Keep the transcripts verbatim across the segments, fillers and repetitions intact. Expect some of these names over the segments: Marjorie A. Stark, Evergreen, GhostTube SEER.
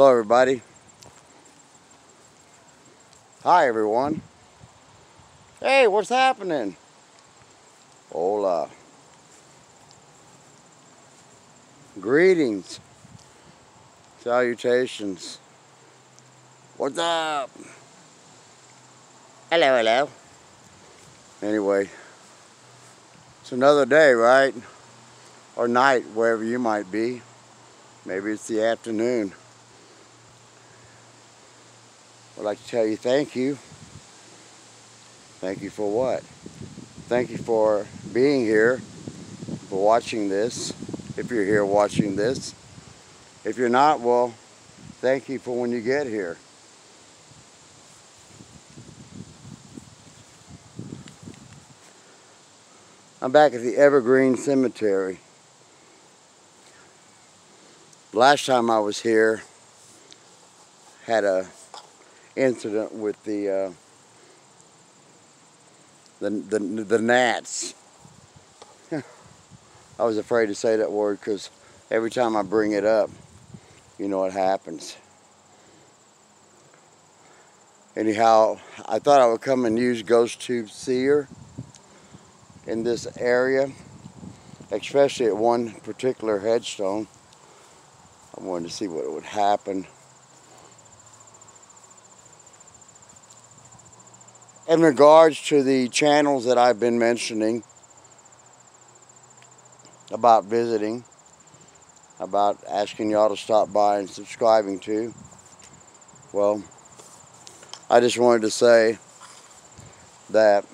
Hello everybody. Hi everyone. Hey, what's happening? Hola. Greetings. Salutations. What's up? Hello, hello. Anyway, it's another day, right? Or night, wherever you might be. Maybe it's the afternoon. I'd like to tell you thank you. Thank you for what? Thank you for being here, for watching this, if you're here watching this. If you're not, well, thank you for when you get here. I'm back at the Evergreen Cemetery. Last time I was here, had a incident with the, uh, the the the gnats. I was afraid to say that word because every time I bring it up, you know what happens. Anyhow, I thought I would come and use GhostTube SEER in this area, especially at one particular headstone. I wanted to see what would happen. In regards to the channels that I've been mentioning about visiting, about asking y'all to stop by and subscribing to, well, I just wanted to say that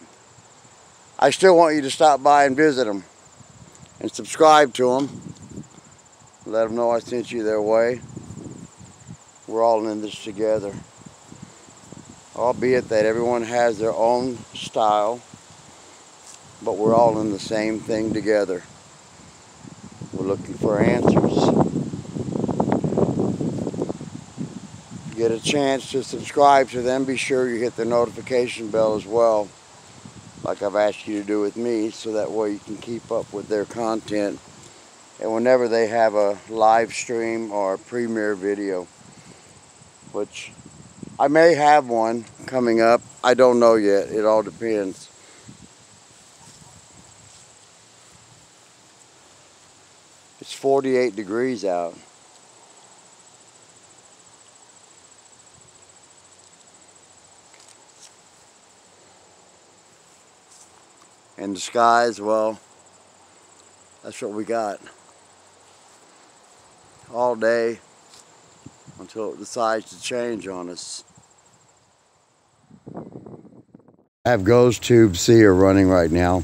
I still want you to stop by and visit them and subscribe to them. Let them know I sent you their way. We're all in this together. Albeit that everyone has their own style, but we're all in the same thing together. We're looking for answers. If you get a chance to subscribe to them, be sure you hit the notification bell as well, like I've asked you to do with me, so that way you can keep up with their content. And whenever they have a live stream or a premiere video, which I may have one coming up. I don't know yet. It all depends. It's forty-eight degrees out. And the skies, well, that's what we got. All day until it decides to change on us. I have GhostTube SEER running right now,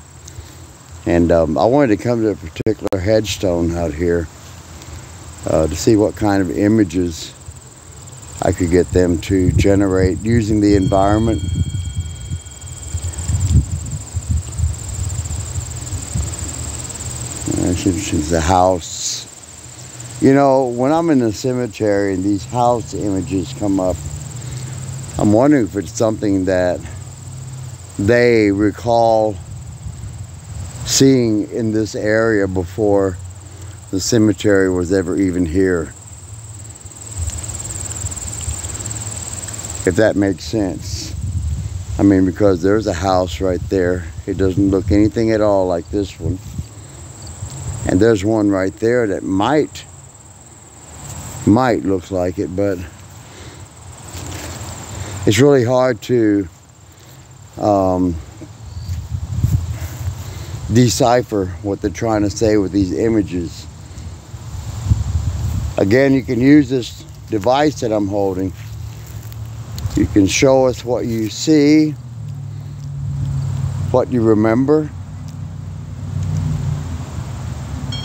and um, I wanted to come to a particular headstone out here uh, to see what kind of images I could get them to generate using the environment. It's a house. You know, when I'm in the cemetery and these house images come up, I'm wondering if it's something that they recall seeing in this area before the cemetery was ever even here. If that makes sense. I mean, because there's a house right there. It doesn't look anything at all like this one. And there's one right there that might might look like it, but it's really hard to um, decipher what they're trying to say with these images. Again, you can use this device that I'm holding. You can show us what you see, what you remember,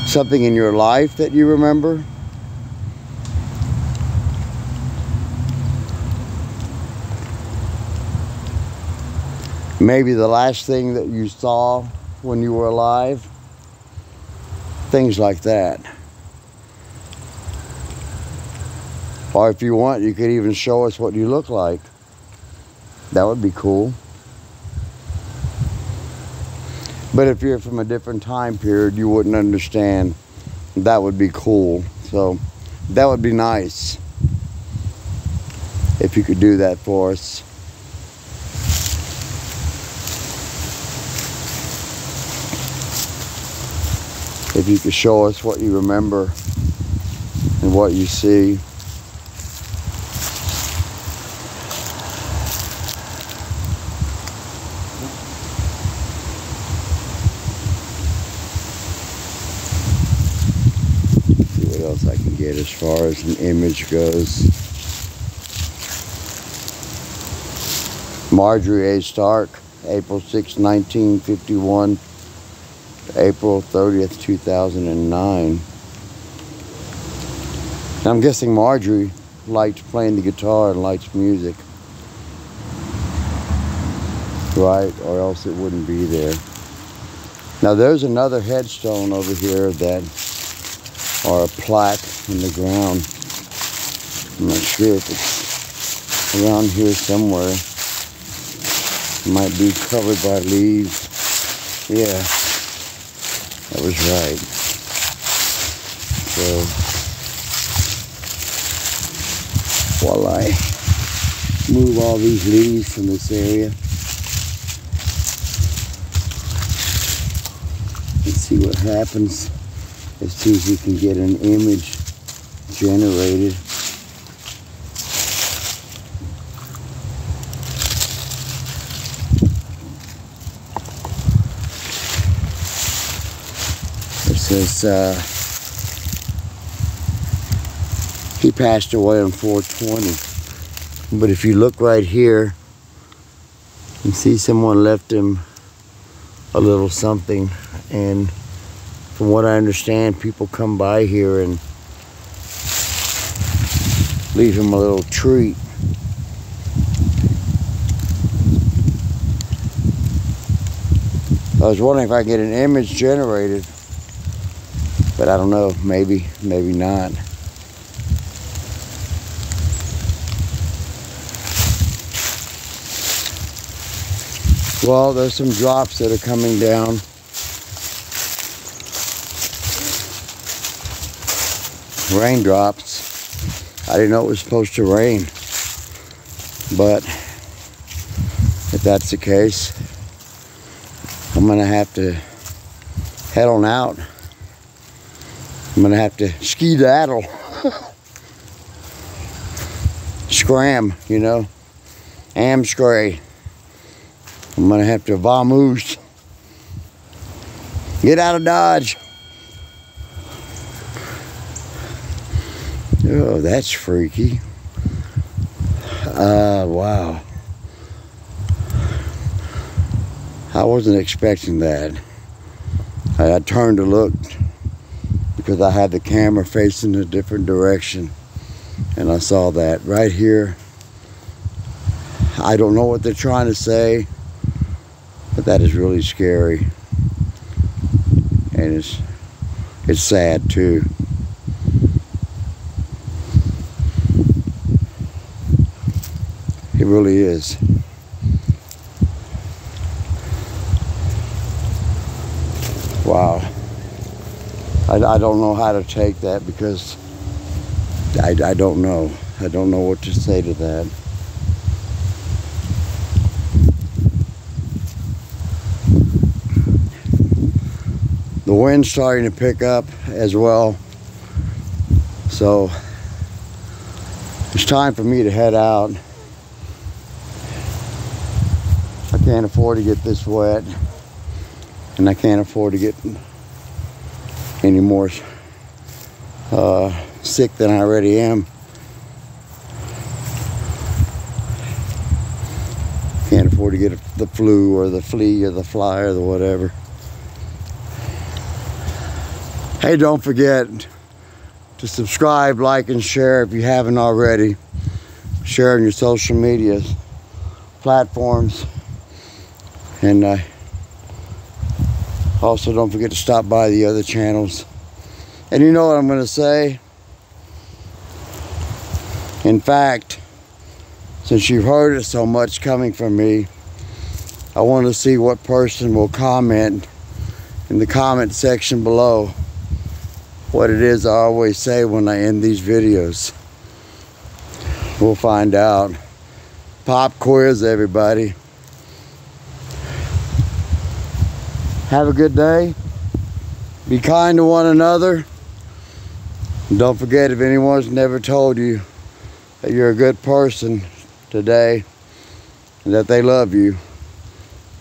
something in your life that you remember. Maybe the last thing that you saw when you were alive. Things like that. Or if you want, you could even show us what you look like. That would be cool. But if you're from a different time period, you wouldn't understand. That would be cool. So that would be nice. if you could do that for us. If you could show us what you remember and what you see. I can get as far as an image goes. Marjorie A. Stark, April sixth, nineteen fifty-one, April thirtieth, two thousand nine. Now, I'm guessing Marjorie liked playing the guitar and likes music, right? Or else it wouldn't be there. Now, there's another headstone over here that, or a plaque in the ground. I'm not sure if it's around here somewhere. It might be covered by leaves. Yeah, that was right. So, while I move all these leaves from this area, let's see what happens. Let's see if we can get an image generated. It says, uh, he passed away on four twenty. But if you look right here, you see someone left him a little something. And from what I understand, people come by here and leave him a little treat. I was wondering if I could get an image generated, but I don't know, maybe, maybe not. Well, there's some drops that are coming down. Raindrops. I didn't know it was supposed to rain, but if that's the case, I'm gonna have to head on out. I'm gonna have to skedaddle, scram, you know, am scray. I'm gonna have to vamoose, get out of Dodge. Oh, that's freaky. Uh, wow. I wasn't expecting that. I, I turned to look because I had the camera facing a different direction, and I saw that right here. I don't know what they're trying to say, but that is really scary. And it's, it's sad too. It really is. Wow. I, I don't know how to take that because I, I don't know. I don't know what to say to that. The wind's starting to pick up as well. So it's time for me to head out. Can't afford to get this wet, and I can't afford to get any more uh, sick than I already am. Can't afford to get the flu or the flea or the fly or the whatever. Hey, don't forget to subscribe, like, and share if you haven't already. Share on your social media platforms. And uh, also don't forget to stop by the other channels. And you know what I'm going to say? In fact, since you've heard it so much coming from me, I want to see what person will comment in the comment section below what it is I always say when I end these videos. We'll find out. Pop quiz, everybody. Have a good day. Be kind to one another. And don't forget, if anyone's never told you that you're a good person today and that they love you,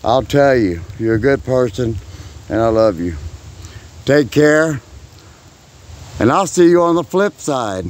I'll tell you, you're a good person and I love you. Take care, and I'll see you on the flip side.